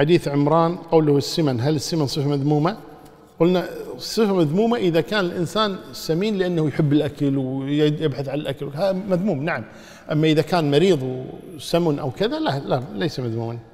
حديث عمران قوله السمن، هل السمن صفة مذمومة؟ قلنا صفة مذمومة إذا كان الإنسان سمين لأنه يحب الأكل ويبحث عن الأكل، هذا مذموم نعم. أما إذا كان مريض وسمن أو كذا لا ليس مذموما.